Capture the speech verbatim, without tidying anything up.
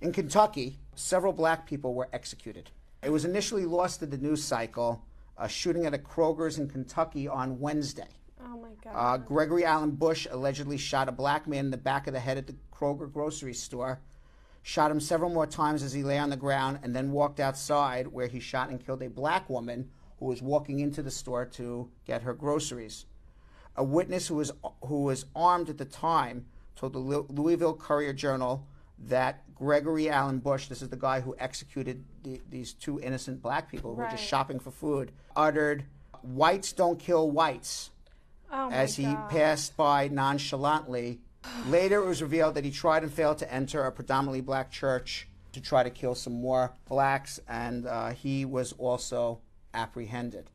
In Kentucky, several black people were executed. It was initially lost in the news cycle, a shooting at a Kroger's in Kentucky on Wednesday. Oh, my God. Uh, Gregory Allen Bush allegedly shot a black man in the back of the head at the Kroger grocery store, shot him several more times as he lay on the ground, and then walked outside where he shot and killed a black woman who was walking into the store to get her groceries. A witness who was, who was armed at the time told the Louisville Courier Journal that Gregory Allen Bush, this is the guy who executed the, these two innocent black people who right. were just shopping for food, uttered, "Whites don't kill whites," oh as he God. passed by nonchalantly. Later, it was revealed that he tried and failed to enter a predominantly black church to try to kill some more blacks, and uh, he was also apprehended.